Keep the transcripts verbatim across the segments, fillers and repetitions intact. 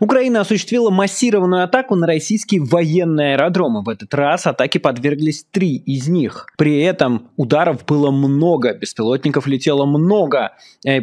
Украина осуществила массированную атаку на российские военные аэродромы. В этот раз атаки подверглись три из них. При этом ударов было много, беспилотников летело много.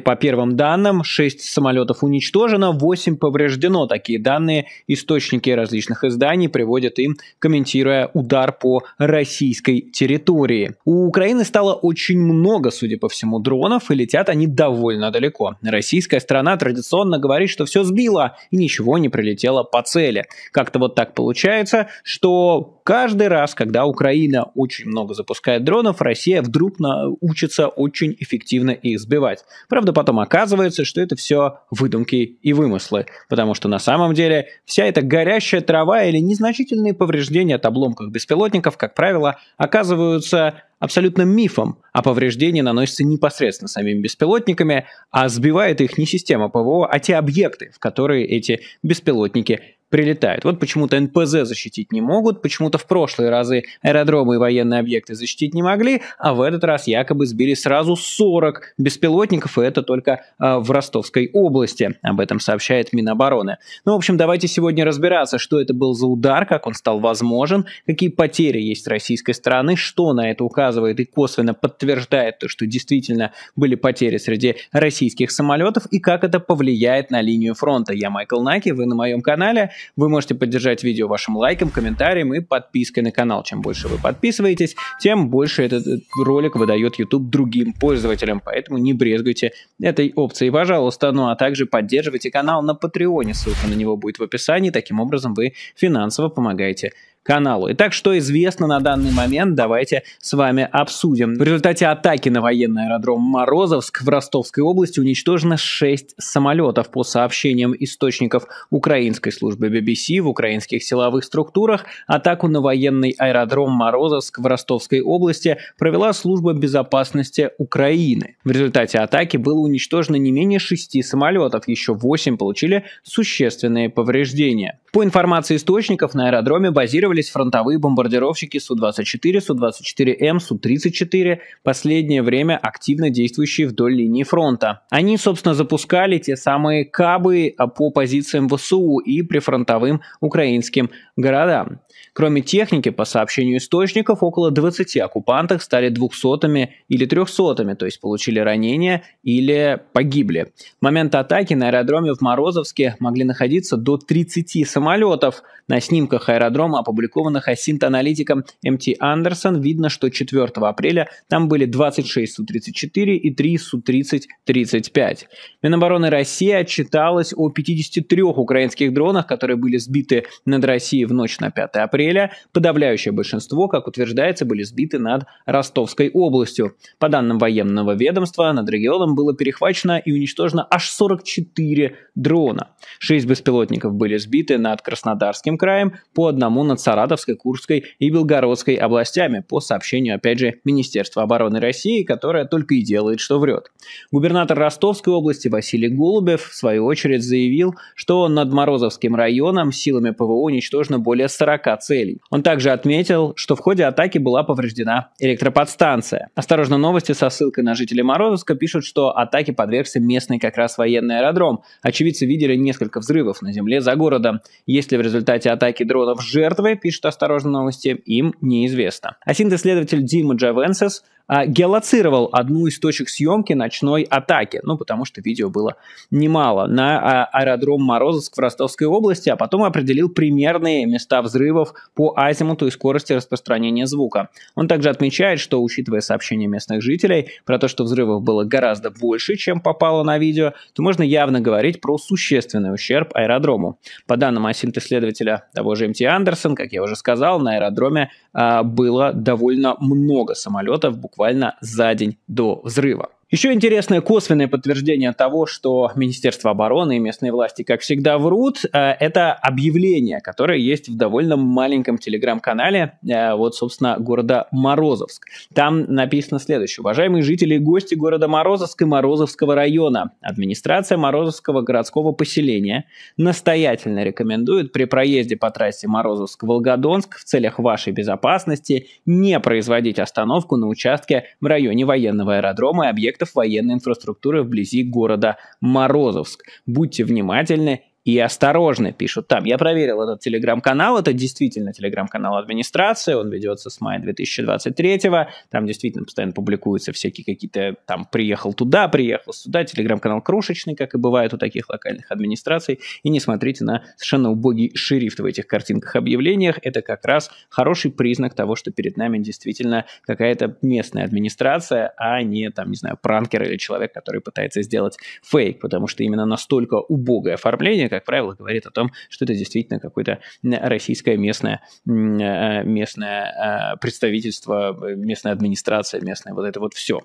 По первым данным, шесть самолетов уничтожено, восемь повреждено. Такие данные источники различных изданий приводят им, комментируя удар по российской территории. У Украины стало очень много, судя по всему, дронов, и летят они довольно далеко. Российская сторона традиционно говорит, что все сбила и ничего не прилетело по цели. Как-то вот так получается, что каждый раз, когда Украина очень много запускает дронов, Россия вдруг научится очень эффективно их сбивать. Правда, потом оказывается, что это все выдумки и вымыслы, потому что на самом деле вся эта горящая трава или незначительные повреждения от обломков беспилотников, как правило, оказываются абсолютно мифом, а повреждения наносятся непосредственно самими беспилотниками, а сбивает их не система ПВО, а те объекты, в которые эти беспилотники прилетают. Вот почему-то эн пэ зэ защитить не могут, почему-то в прошлые разы аэродромы и военные объекты защитить не могли, а в этот раз якобы сбили сразу сорок беспилотников, и это только э, в Ростовской области. Об этом сообщает Минобороны. Ну, в общем, давайте сегодня разбираться, что это был за удар, как он стал возможен, какие потери есть с российской стороны, что на это указывает и косвенно подтверждает то, что действительно были потери среди российских самолетов, и как это повлияет на линию фронта. Я Майкл Наки, вы на моем канале. Вы можете поддержать видео вашим лайком, комментарием и подпиской на канал. Чем больше вы подписываетесь, тем больше этот ролик выдает YouTube другим пользователям. Поэтому не брезгуйте этой опцией, пожалуйста. Ну а также поддерживайте канал на Patreon. Ссылка на него будет в описании. Таким образом вы финансово помогаете каналу. Итак, что известно на данный момент, давайте с вами обсудим. В результате атаки на военный аэродром Морозовск в Ростовской области уничтожено шесть самолетов. По сообщениям источников украинской службы би би си, в украинских силовых структурах атаку на военный аэродром Морозовск в Ростовской области провела служба безопасности Украины. В результате атаки было уничтожено не менее шести самолетов, еще восемь получили существенные повреждения. По информации источников, на аэродроме базировались фронтовые бомбардировщики Су двадцать четыре, Су двадцать четыре М, Су тридцать четыре, последнее время активно действующие вдоль линии фронта. Они, собственно, запускали те самые КАБы по позициям вэ эс у и прифронтовым украинским городам. Кроме техники, по сообщению источников, около двадцати оккупантов стали двухсотыми или трехсотыми, то есть получили ранения или погибли. В момент атаки на аэродроме в Морозовске могли находиться до тридцати самолетов. На снимках аэродрома, опубликованных Асинт аналитиком эм тэ Андерсон, видно, что четвёртого апреля там были двадцать шесть Су тридцать четыре и три Су тридцать тридцать пять. Минобороны России отчиталась о пятидесяти трёх украинских дронах, которые были сбиты над Россией в ночь на пятое апреля. Подавляющее большинство, как утверждается, были сбиты над Ростовской областью. По данным военного ведомства, над регионом было перехвачено и уничтожено аж сорок четыре дрона. шесть беспилотников были сбиты над Краснодарским краем, по одному над Саратовской, Курской и Белгородской областями, по сообщению, опять же, Министерства обороны России, которое только и делает, что врет. Губернатор Ростовской области Василий Голубев, в свою очередь, заявил, что над Морозовским районом силами ПВО уничтожено более сорока целей. Он также отметил, что в ходе атаки была повреждена электроподстанция. Осторожно, новости со ссылкой на жителей Морозовска пишут, что атаке подвергся местный как раз военный аэродром. Очевидцы видели несколько взрывов на земле за городом. Если в результате атаки дронов жертвы, пишет «Осторожно, новости», им неизвестно. Асинт-исследователь Дима Джавенсес а, геолоцировал одну из точек съемки ночной атаки, ну, потому что видео было немало, на а, аэродром Морозовск в Ростовской области, а потом определил примерные места взрывов по азимуту и скорости распространения звука. Он также отмечает, что, учитывая сообщения местных жителей про то, что взрывов было гораздо больше, чем попало на видео, то можно явно говорить про существенный ущерб аэродрому. По данным Асинт-исследователя того же эм тэ Андерсон, как я уже сказал, на аэродроме а, было довольно много самолетов буквально за день до взрыва. Еще интересное косвенное подтверждение того, что Министерство обороны и местные власти, как всегда, врут, это объявление, которое есть в довольно маленьком телеграм-канале, вот, собственно, города Морозовск. Там написано следующее. Уважаемые жители и гости города Морозовск и Морозовского района, администрация Морозовского городского поселения настоятельно рекомендует при проезде по трассе Морозовск-Волгодонск в целях вашей безопасности не производить остановку на участке в районе военного аэродрома и объекта военной инфраструктуры вблизи города Морозовск. Будьте внимательны и осторожно пишут там. Я проверил этот телеграм-канал, это действительно телеграм-канал администрации, он ведется с мая две тысячи двадцать третьего, там действительно постоянно публикуются всякие какие-то, там, приехал туда, приехал сюда, телеграм-канал крошечный, как и бывает у таких локальных администраций, и не смотрите на совершенно убогий шрифт в этих картинках-объявлениях, это как раз хороший признак того, что перед нами действительно какая-то местная администрация, а не, там, не знаю, пранкер или человек, который пытается сделать фейк, потому что именно настолько убогое оформление, как правило, говорит о том, что это действительно какое-то российское местное, местное представительство, местная администрация, местное вот это вот все.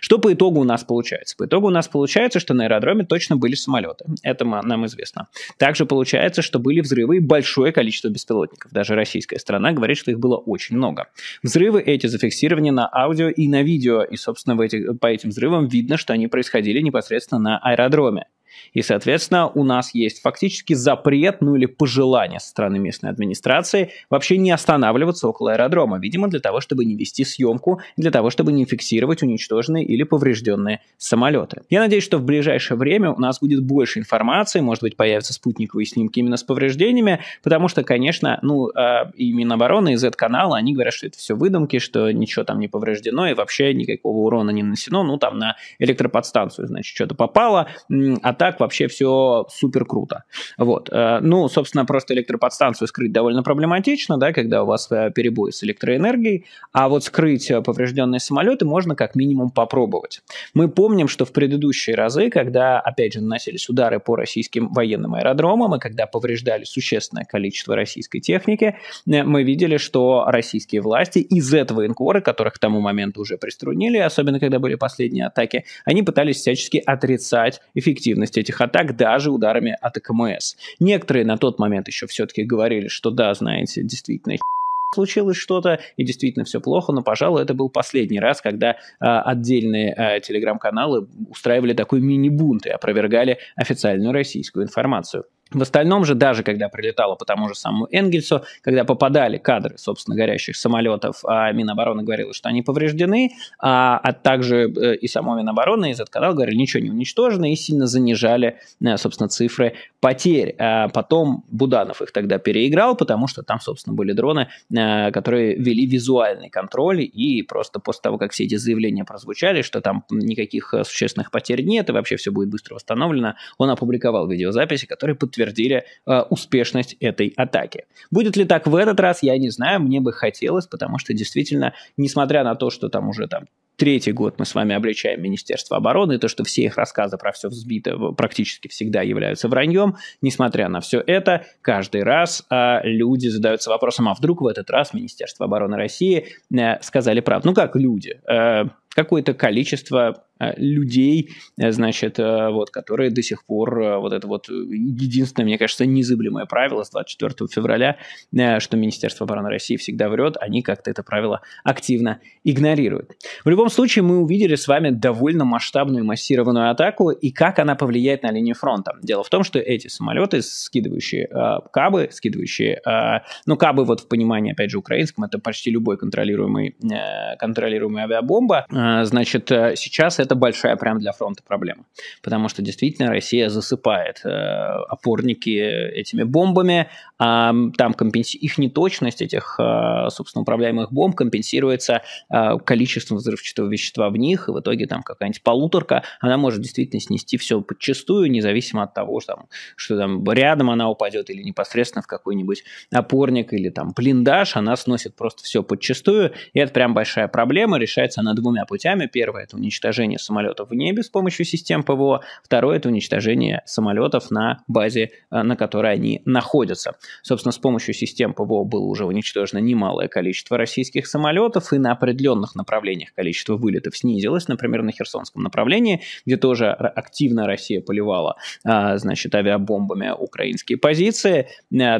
Что по итогу у нас получается? По итогу у нас получается, что на аэродроме точно были самолеты. Это нам известно. Также получается, что были взрывы и большое количество беспилотников. Даже российская страна говорит, что их было очень много. Взрывы эти зафиксированы на аудио и на видео, и, собственно, в эти, по этим взрывам видно, что они происходили непосредственно на аэродроме. И, соответственно, у нас есть фактически запрет, ну или пожелание со стороны местной администрации вообще не останавливаться около аэродрома, видимо, для того, чтобы не вести съемку, для того, чтобы не фиксировать уничтоженные или поврежденные самолеты. Я надеюсь, что в ближайшее время у нас будет больше информации, может быть, появятся спутниковые снимки именно с повреждениями, потому что, конечно, ну, и Минобороны, и Z-канала, они говорят, что это все выдумки, что ничего там не повреждено и вообще никакого урона не нанесено, ну, там на электроподстанцию, значит, что-то попало, а так Так вообще все супер круто. Вот. Ну, собственно, просто электроподстанцию скрыть довольно проблематично, да, когда у вас перебой с электроэнергией, а вот скрыть поврежденные самолеты можно как минимум попробовать. Мы помним, что в предыдущие разы, когда, опять же, наносились удары по российским военным аэродромам, и когда повреждали существенное количество российской техники, мы видели, что российские власти из этого военкоры, которых к тому моменту уже приструнили, особенно когда были последние атаки, они пытались всячески отрицать эффективность этих атак даже ударами от АКМС. Некоторые на тот момент еще все-таки говорили, что да, знаете, действительно случилось что-то, и действительно все плохо, но, пожалуй, это был последний раз, когда э, отдельные э, телеграм-каналы устраивали такой мини-бунт и опровергали официальную российскую информацию. В остальном же, даже когда прилетало по тому же самому Энгельсу, когда попадали кадры, собственно, горящих самолетов, а Минобороны говорила, что они повреждены, а, а также и само Минобороны, и Z-канал говорили, ничего не уничтожено, и сильно занижали, собственно, цифры потерь. А потом Буданов их тогда переиграл, потому что там, собственно, были дроны, которые вели визуальный контроль, и просто после того, как все эти заявления прозвучали, что там никаких существенных потерь нет, и вообще все будет быстро восстановлено, он опубликовал видеозаписи, которые подтвердили подтвердили э, успешность этой атаки. Будет ли так в этот раз, я не знаю, мне бы хотелось, потому что действительно, несмотря на то, что там уже там третий год мы с вами обличаем Министерство обороны, и то, что все их рассказы про все взбито практически всегда являются враньем, несмотря на все это, каждый раз э, люди задаются вопросом, а вдруг в этот раз Министерство обороны России э, сказали правду? Ну как люди? Э, какое-то количество людей, значит, вот, которые до сих пор, вот это вот единственное, мне кажется, незыблемое правило с двадцать четвёртого февраля, что Министерство обороны России всегда врет, они как-то это правило активно игнорируют. В любом случае, мы увидели с вами довольно масштабную массированную атаку и как она повлияет на линию фронта. Дело в том, что эти самолеты, скидывающие э, КАБы, скидывающие, э, ну, КАБы вот в понимании, опять же, украинском, это почти любой контролируемый, э, контролируемая авиабомба, э, значит, э, сейчас это Это большая прям для фронта проблема, потому что действительно Россия засыпает э, опорники этими бомбами, а там компенси... их неточность этих, э, собственно, управляемых бомб компенсируется э, количеством взрывчатого вещества в них, и в итоге там какая-нибудь полуторка, она может действительно снести все подчистую, независимо от того, что там, что там рядом она упадет или непосредственно в какой-нибудь опорник или там блиндаж, она сносит просто все подчистую, и это прям большая проблема, решается она двумя путями. Первое – это уничтожение самолетов в небе с помощью систем ПВО. Второе – это уничтожение самолетов на базе, на которой они находятся. Собственно, с помощью систем ПВО было уже уничтожено немалое количество российских самолетов, и на определенных направлениях количество вылетов снизилось, например, на Херсонском направлении, где тоже активно Россия поливала, значит, авиабомбами украинские позиции.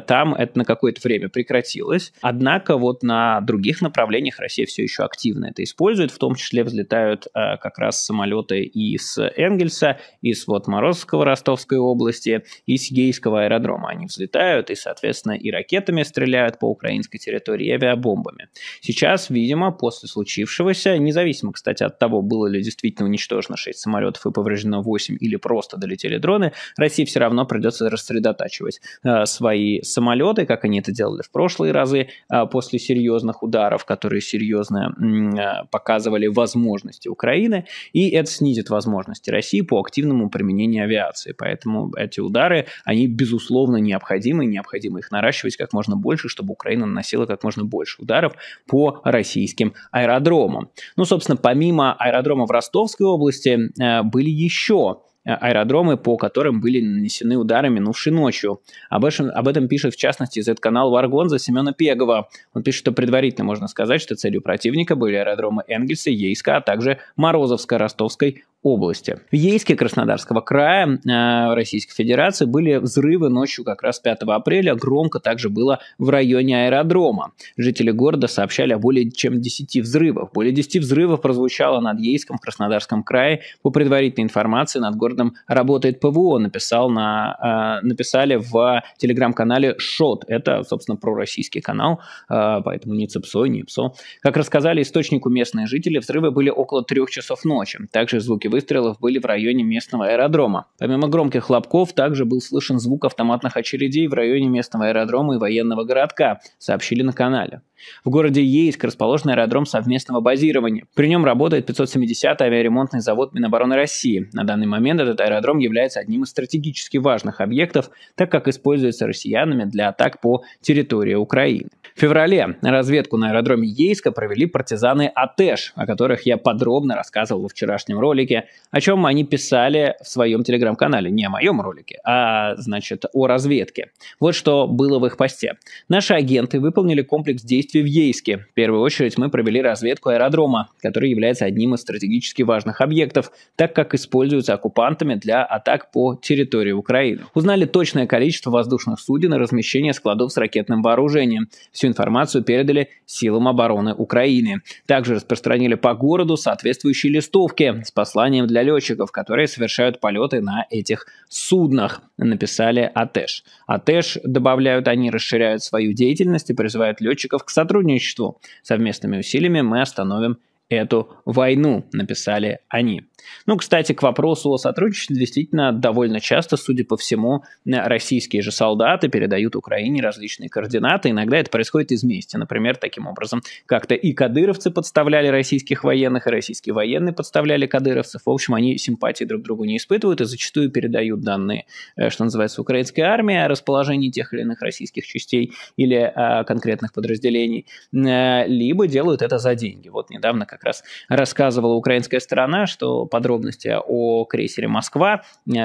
Там это на какое-то время прекратилось. Однако вот на других направлениях Россия все еще активно это использует, в том числе взлетают как раз самолеты из Энгельса, из вот Морозовского Ростовской области, из Ейского аэродрома. Они взлетают и, соответственно, и ракетами стреляют по украинской территории, и авиабомбами. Сейчас, видимо, после случившегося, независимо, кстати, от того, было ли действительно уничтожено шесть самолетов и повреждено восемь, или просто долетели дроны, России все равно придется рассредотачивать э, свои самолеты, как они это делали в прошлые разы, э, после серьезных ударов, которые серьезно э, показывали возможности Украины, и это снизит возможности России по активному применению авиации. Поэтому эти удары, они, безусловно, необходимы, и необходимо их наращивать как можно больше, чтобы Украина наносила как можно больше ударов по российским аэродромам. Ну, собственно, помимо аэродрома в Ростовской области э, были еще аэродромы, по которым были нанесены удары минувшей ночью. Об этом, об этом пишет, в частности, зет-канал Варгонза Семена Пегова. Он пишет, что предварительно можно сказать, что целью противника были аэродромы Энгельса, Ейска, а также Морозовска Ростовской области. В Ейске Краснодарского края э, Российской Федерации были взрывы ночью как раз пятого апреля. Громко также было в районе аэродрома. Жители города сообщали о более чем десяти взрывах. Более десяти взрывов прозвучало над Ейском в Краснодарском крае. По предварительной информации, над городом работает ПВО, написал на, э, написали в телеграм-канале ШОТ. Это, собственно, пророссийский канал, э, поэтому не ЦПСО, не ПСО. Как рассказали источнику местные жители, взрывы были около трех часов ночи. Также звуки выстрелов были в районе местного аэродрома. Помимо громких хлопков, также был слышен звук автоматных очередей в районе местного аэродрома и военного городка, сообщили на канале. В городе Ейск расположен аэродром совместного базирования. При нем работает пятьсот семидесятый авиаремонтный завод Минобороны России. На данный момент этот аэродром является одним из стратегически важных объектов, так как используется россиянами для атак по территории Украины. В феврале разведку на аэродроме Ейска провели партизаны АТЭШ, о которых я подробно рассказывал во вчерашнем ролике, о чем они писали в своем телеграм-канале. Не о моем ролике, а, значит, о разведке. Вот что было в их посте. Наши агенты выполнили комплекс действий в Ейске. В первую очередь мы провели разведку аэродрома, который является одним из стратегически важных объектов, так как используется оккупантами для атак по территории Украины. Узнали точное количество воздушных суден и размещение складов с ракетным вооружением. Всю информацию передали силам обороны Украины. Также распространили по городу соответствующие листовки с посланием для летчиков, которые совершают полеты на этих суднах, написали АТЭШ. АТЭШ, добавляют они, расширяют свою деятельность и призывают летчиков к сотрудничеству. Совместными усилиями мы остановим эту войну, написали они. Ну, кстати, к вопросу о сотрудничестве, действительно, довольно часто, судя по всему, российские же солдаты передают Украине различные координаты. Иногда это происходит из мести. Например, таким образом, как-то и кадыровцы подставляли российских военных, и российские военные подставляли кадыровцев. В общем, они симпатии друг к другу не испытывают и зачастую передают данные, что называется, украинской армии о расположении тех или иных российских частей или конкретных подразделений, либо делают это за деньги. Вот недавно как раз рассказывала украинская сторона, что подробности о крейсере «Москва»,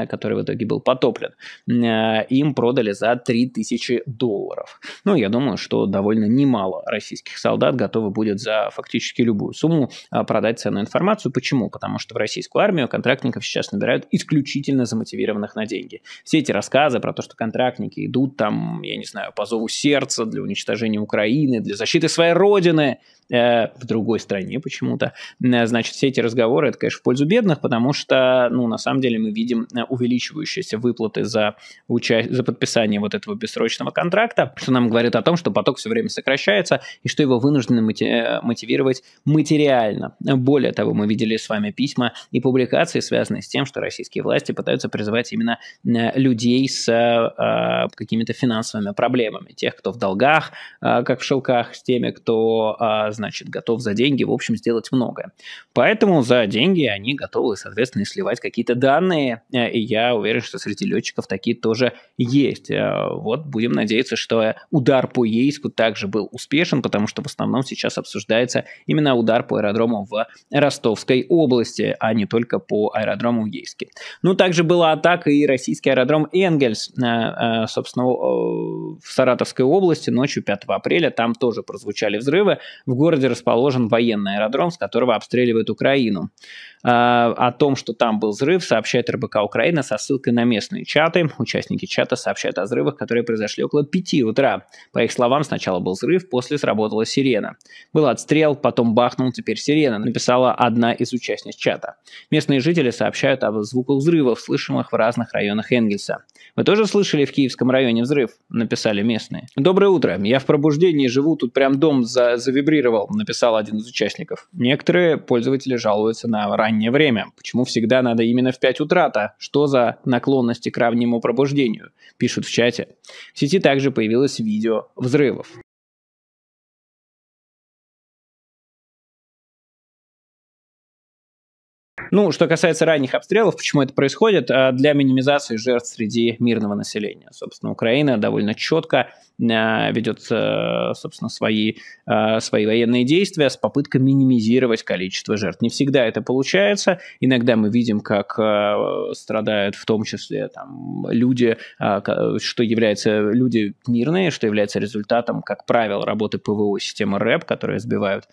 который в итоге был потоплен, им продали за три тысячи долларов. Ну, я думаю, что довольно немало российских солдат готовы будет за фактически любую сумму продать ценную информацию. Почему? Потому что в российскую армию контрактников сейчас набирают исключительно замотивированных на деньги. Все эти рассказы про то, что контрактники идут там, я не знаю, по зову сердца для уничтожения Украины, для защиты своей родины э, в другой стране почему-то, значит, все эти разговоры, это, конечно, в пользу бедных, потому что, ну, на самом деле мы видим увеличивающиеся выплаты за, уча... за подписание вот этого бессрочного контракта, что нам говорит о том, что поток все время сокращается и что его вынуждены мати... мотивировать материально. Более того, мы видели с вами письма и публикации, связанные с тем, что российские власти пытаются призывать именно людей с э, какими-то финансовыми проблемами, тех, кто в долгах, э, как в шелках, с теми, кто, э, значит, готов за деньги, в общем, сделать многое. Поэтому за деньги они готовы, соответственно, сливать какие-то данные, и я уверен, что среди летчиков такие тоже есть. Вот будем надеяться, что удар по Ейску также был успешен, потому что в основном сейчас обсуждается именно удар по аэродрому в Ростовской области, а не только по аэродрому в Ейске. Ну, также была атака и российский аэродром Энгельс, собственно, в Саратовской области ночью пятого апреля, там тоже прозвучали взрывы. В городе расположен военный аэродром, с которого обстреливают Украину. О том, что там был взрыв, сообщает РБК Украина со ссылкой на местные чаты. Участники чата сообщают о взрывах, которые произошли около пяти утра. По их словам, сначала был взрыв, после сработала сирена. Был отстрел, потом бахнул, теперь сирена, написала одна из участниц чата. Местные жители сообщают об звуках взрывов, слышимых в разных районах Энгельса. «Вы тоже слышали в Киевском районе взрыв?» – написали местные. «Доброе утро. Я в пробуждении живу, тут прям дом за- завибрировал», – написал один из участников. Некоторые пользователи жалуются на ранние время. Почему всегда надо именно в пять утра-то? Что за наклонности к раннему пробуждению? Пишут в чате. В сети также появилось видео взрывов. Ну, что касается ранних обстрелов, почему это происходит? Для минимизации жертв среди мирного населения. Собственно, Украина довольно четко ведет, собственно, свои, свои военные действия с попыткой минимизировать количество жертв. Не всегда это получается. Иногда мы видим, как страдают в том числе там, люди, что являются люди мирные, что является результатом, как правило, работы ПВО системы РЭП, которые сбивают,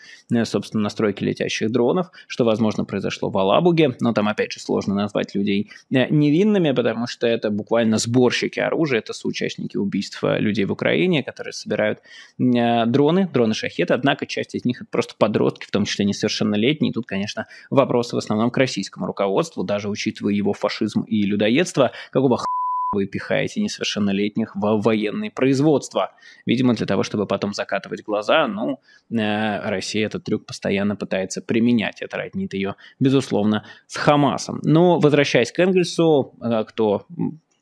собственно, настройки летящих дронов, что, возможно, произошло в Алабе. Но там, опять же, сложно назвать людей невинными, потому что это буквально сборщики оружия, это соучастники убийства людей в Украине, которые собирают дроны, дроны-шахеты, однако часть из них это просто подростки, в том числе несовершеннолетние. Тут, конечно, вопросы в основном к российскому руководству, даже учитывая его фашизм и людоедство. Какого х** вы пихаете несовершеннолетних во военные производства? Видимо, для того, чтобы потом закатывать глаза, ну, э, Россия этот трюк постоянно пытается применять. Это роднит ее, безусловно, с Хамасом. Но, возвращаясь к Энгельсу, э, кто...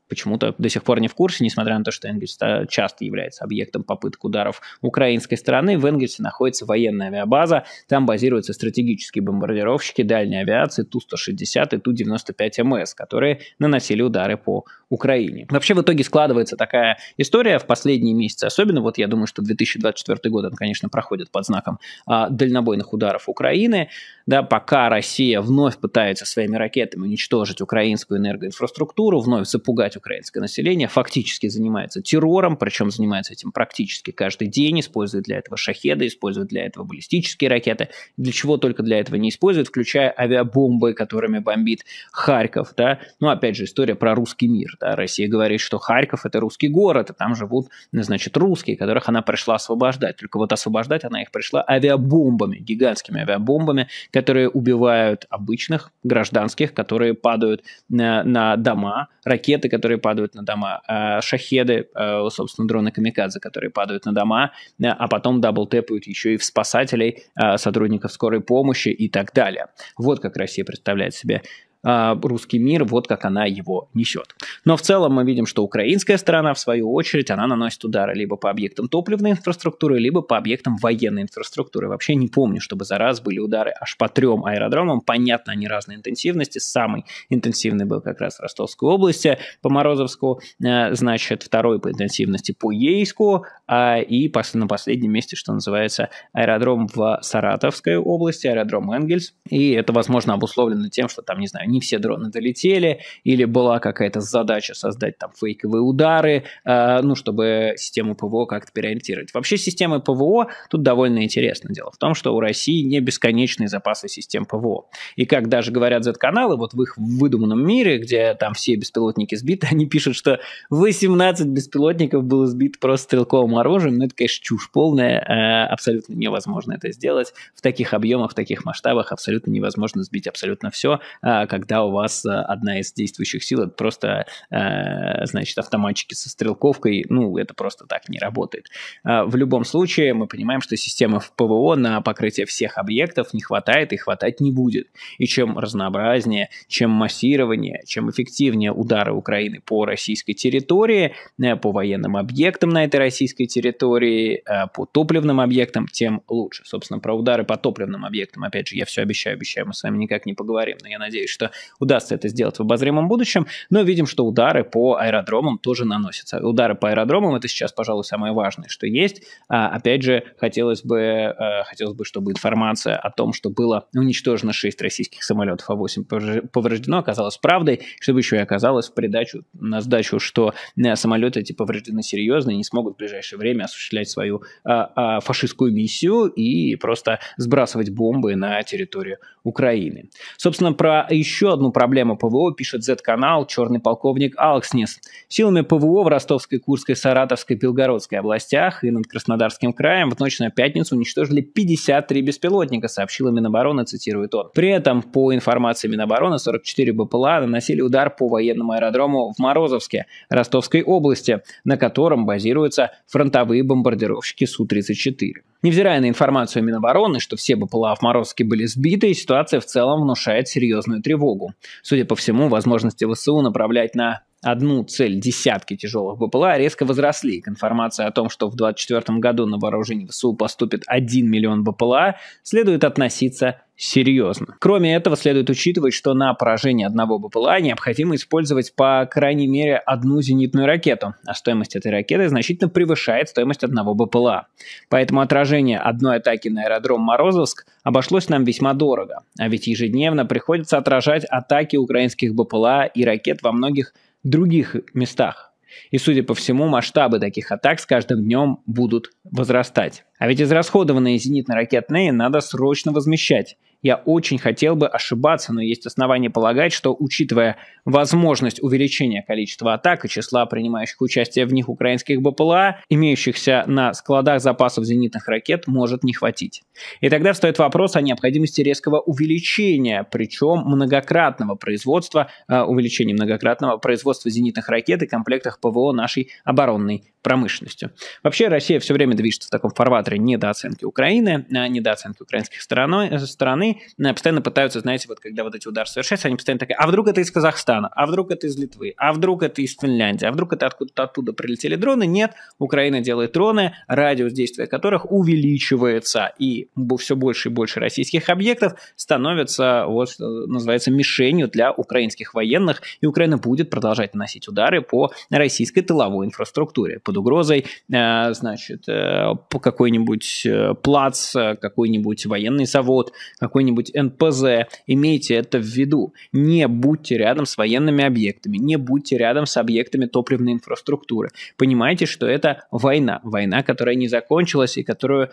почему-то до сих пор не в курсе, несмотря на то, что Энгельс часто является объектом попыток ударов украинской стороны. В Энгельсе находится военная авиабаза, там базируются стратегические бомбардировщики дальней авиации Ту сто шестьдесят и Ту девяносто пять МС, которые наносили удары по Украине. Вообще в итоге складывается такая история в последние месяцы, особенно вот я думаю, что две тысячи двадцать четвёртый год, он, конечно, проходит под знаком а, дальнобойных ударов Украины, да, пока Россия вновь пытается своими ракетами уничтожить украинскую энергоинфраструктуру, вновь запугать украинское население, фактически занимается террором, причем занимается этим практически каждый день, использует для этого шахеды, использует для этого баллистические ракеты, для чего только для этого не использует, включая авиабомбы, которыми бомбит Харьков. Да? Ну, опять же, история про русский мир. Да? Россия говорит, что Харьков – это русский город, и там живут, значит, русские, которых она пришла освобождать. Только вот освобождать она их пришла авиабомбами, гигантскими авиабомбами, которые убивают обычных гражданских, которые падают на, на дома, ракеты, которые которые падают на дома, шахеды, собственно, дроны-камикадзе, которые падают на дома, а потом дабл-тэпают еще и в спасателей, сотрудников скорой помощи и так далее. Вот как Россия представляет себе русский мир, вот как она его несет. Но в целом мы видим, что украинская сторона, в свою очередь, она наносит удары либо по объектам топливной инфраструктуры, либо по объектам военной инфраструктуры. Вообще не помню, чтобы за раз были удары аж по трем аэродромам. Понятно, они разной интенсивности. Самый интенсивный был как раз в Ростовской области по Морозовску, значит, второй по интенсивности по Ейску, и на последнем месте, что называется, аэродром в Саратовской области, аэродром Энгельс. И это, возможно, обусловлено тем, что там, не знаю, не все дроны долетели, или была какая-то задача создать там фейковые удары, э, ну, чтобы систему ПВО как-то переориентировать. Вообще система ПВО тут довольно интересно. Дело в том, что у России не бесконечные запасы систем ПВО. И как даже говорят зет-каналы, вот в их выдуманном мире, где там все беспилотники сбиты, они пишут, что восемнадцать беспилотников было сбито просто стрелковым оружием. Ну, это, конечно, чушь полная. Э, абсолютно невозможно это сделать. В таких объемах, в таких масштабах абсолютно невозможно сбить абсолютно все, э, как когда у вас одна из действующих сил это просто, значит, автоматчики со стрелковкой, ну, это просто так не работает. В любом случае, мы понимаем, что системы ПВО на покрытие всех объектов не хватает и хватать не будет. И чем разнообразнее, чем массированнее, чем эффективнее удары Украины по российской территории, по военным объектам на этой российской территории, по топливным объектам, тем лучше. Собственно, про удары по топливным объектам, опять же, я все обещаю, обещаю, мы с вами никак не поговорим, но я надеюсь, что что удастся это сделать в обозримом будущем, но видим, что удары по аэродромам тоже наносятся. Удары по аэродромам — это сейчас, пожалуй, самое важное, что есть. А, опять же, хотелось бы, а, хотелось бы, чтобы информация о том, что было уничтожено шесть российских самолетов, а восемь повреждено, оказалась правдой, чтобы еще и оказалось в придачу на сдачу, что самолеты эти повреждены серьезно и не смогут в ближайшее время осуществлять свою а, а, фашистскую миссию и просто сбрасывать бомбы на территорию Украины. Собственно, про еще одну проблему ПВО пишет зет-канал «Черный полковник Алкснис». Силами ПВО в Ростовской, Курской, Саратовской, Белгородской областях и над Краснодарским краем в ночь на пятницу уничтожили пятьдесят три беспилотника, сообщила Минобороны, цитирует он. При этом, по информации Минобороны, сорок четыре БПЛА наносили удар по военному аэродрому в Морозовске, Ростовской области, на котором базируются фронтовые бомбардировщики Су тридцать четыре. Невзирая на информацию Минобороны, что все БПЛА в Морозовске были сбиты, ситуация в целом внушает серьезную тревогу. Судя по всему, возможности ВСУ направлять на одну цель десятки тяжелых БПЛА резко возросли. Информация о том, что в две тысячи двадцать четвёртом году на вооружение ВСУ поступит один миллион БПЛА, следует относиться серьезно. Кроме этого, следует учитывать, что на поражение одного БПЛА необходимо использовать по крайней мере одну зенитную ракету, а стоимость этой ракеты значительно превышает стоимость одного БПЛА. Поэтому отражение одной атаки на аэродром Морозовск обошлось нам весьма дорого, а ведь ежедневно приходится отражать атаки украинских БПЛА и ракет во многих других местах. И, судя по всему, масштабы таких атак с каждым днем будут возрастать. А ведь израсходованные зенитно-ракетные надо срочно возмещать. Я очень хотел бы ошибаться, но есть основания полагать, что, учитывая возможность увеличения количества атак и числа принимающих участие в них украинских БПЛА, имеющихся на складах запасов зенитных ракет, может не хватить. И тогда встает вопрос о необходимости резкого увеличения, причем многократного производства, э, увеличения многократного производства зенитных ракет и комплектах ПВО нашей оборонной промышленностью. Вообще, Россия все время движется в таком фарватере недооценки Украины, недооценки украинских стороны, стороны. Постоянно пытаются, знаете, вот когда вот эти удары совершаются, они постоянно такие: а вдруг это из Казахстана, а вдруг это из Литвы, а вдруг это из Финляндии, а вдруг это откуда-то оттуда прилетели дроны. Нет, Украина делает дроны, радиус действия которых увеличивается, и все больше и больше российских объектов становится, вот что называется, мишенью для украинских военных, и Украина будет продолжать наносить удары по российской тыловой инфраструктуре, угрозой, значит, по какой-нибудь плац, какой-нибудь военный завод, какой-нибудь эн пэ зэ. Имейте это в виду. Не будьте рядом с военными объектами, не будьте рядом с объектами топливной инфраструктуры. Понимайте, что это война. Война, которая не закончилась и которую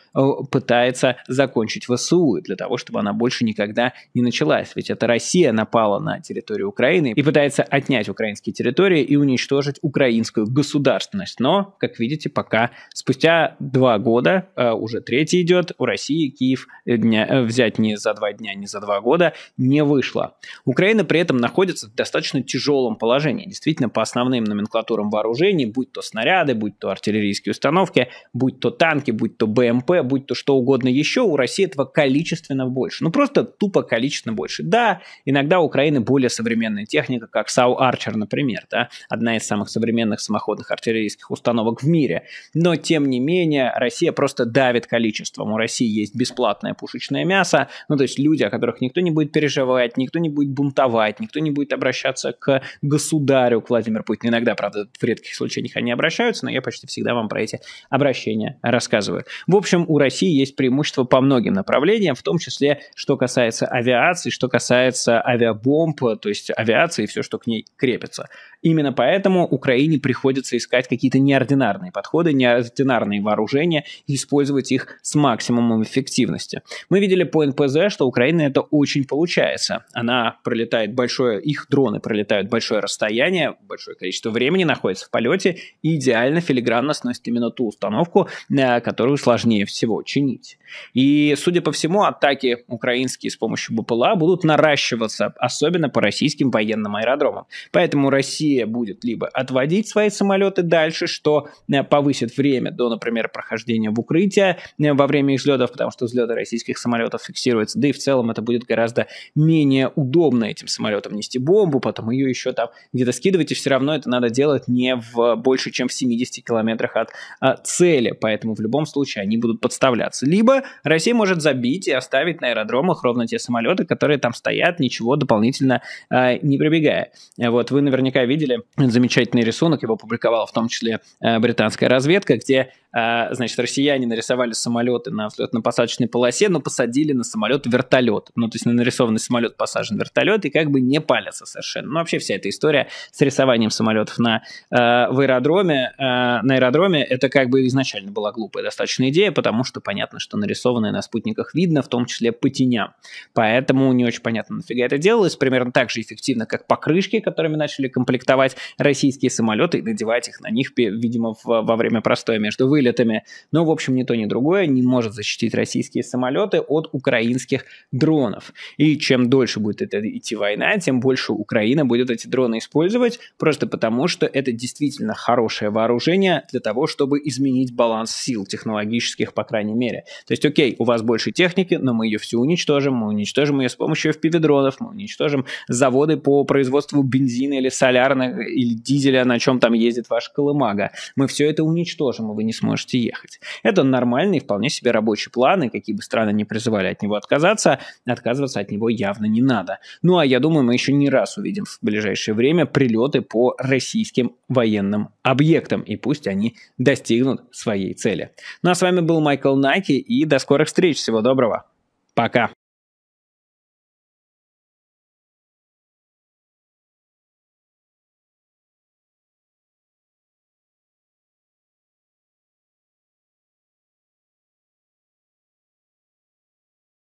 пытается закончить ВСУ, для того, чтобы она больше никогда не началась. Ведь это Россия напала на территорию Украины и пытается отнять украинские территории и уничтожить украинскую государственность. Но как видите, пока спустя два года, уже третий идет, у России Киев дня, взять не за два дня, не за два года не вышло. Украина при этом находится в достаточно тяжелом положении. Действительно, по основным номенклатурам вооружений, будь то снаряды, будь то артиллерийские установки, будь то танки, будь то бэ эм пэ, будь то что угодно еще, у России этого количественно больше. Ну просто тупо количественно больше. Да, иногда у Украины более современная техника, как САУ «Арчер», например, да? Одна из самых современных самоходных артиллерийских установок в мире. Но, тем не менее, Россия просто давит количеством. У России есть бесплатное пушечное мясо, ну, то есть люди, о которых никто не будет переживать, никто не будет бунтовать, никто не будет обращаться к государю, к Владимиру Путину. Иногда, правда, в редких случаях они обращаются, но я почти всегда вам про эти обращения рассказываю. В общем, у России есть преимущество по многим направлениям, в том числе, что касается авиации, что касается авиабомб, то есть авиации и все, что к ней крепится. Именно поэтому Украине приходится искать какие-то неординарные неординарные подходы, неординарные вооружения, и использовать их с максимумом эффективности. Мы видели по эн пэ зэ, что Украина это очень получается. Она пролетает большое, их дроны пролетают большое расстояние, большое количество времени, находятся в полете и идеально филигранно сносят именно ту установку, которую сложнее всего чинить. И, судя по всему, атаки украинские с помощью БПЛА будут наращиваться, особенно по российским военным аэродромам. Поэтому Россия будет либо отводить свои самолеты дальше, что повысит время до, например, прохождение в укрытие во время их взлетов, потому что взлеты российских самолетов фиксируются, да и в целом это будет гораздо менее удобно этим самолетам нести бомбу, потом ее еще там где-то скидывать, и все равно это надо делать не в больше, чем в семидесяти километрах от а, цели, поэтому в любом случае они будут подставляться. Либо Россия может забить и оставить на аэродромах ровно те самолеты, которые там стоят, ничего дополнительно а, не прибегая. Вот, вы наверняка видели замечательный рисунок, его публиковала в том числе а, британская разведка, где а, значит, россияне нарисовали самолеты на взлетно-посадочной полосе, но посадили на самолет вертолет. Ну, то есть на нарисованный самолет посажен вертолет и как бы не палятся совершенно. Ну, вообще вся эта история с рисованием самолетов на, а, в аэродроме, а, на аэродроме, это как бы изначально была глупая достаточно идея, потому что понятно, что нарисованное на спутниках видно, в том числе по теням. Поэтому не очень понятно, нафига это делалось. Примерно так же эффективно, как покрышки, которыми начали комплектовать российские самолеты и надевать их на них, видимо, в, во время простоя между вылетами. Но, в общем, ни то, ни другое не может защитить российские самолеты от украинских дронов. И чем дольше будет это идти война, тем больше Украина будет эти дроны использовать, просто потому что это действительно хорошее вооружение для того, чтобы изменить баланс сил технологических, по крайней мере. То есть, окей, у вас больше техники, но мы ее всю уничтожим, мы уничтожим ее с помощью эф пи ви-дронов, мы уничтожим заводы по производству бензина или солярных, или дизеля, на чем там ездит ваша колымага. Мы все это уничтожим, и вы не сможете ехать. Это нормальный, вполне себе рабочий план, и какие бы страны ни призывали от него отказаться, отказываться от него явно не надо. Ну, а я думаю, мы еще не раз увидим в ближайшее время прилеты по российским военным объектам, и пусть они достигнут своей цели. Ну, а с вами был Майкл Наки, и до скорых встреч. Всего доброго. Пока.